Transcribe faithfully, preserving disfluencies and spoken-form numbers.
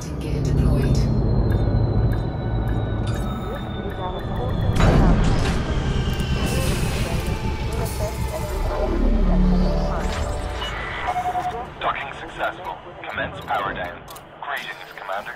extracting gear deployed. Docking successful. Commence power down. Greetings, Commander.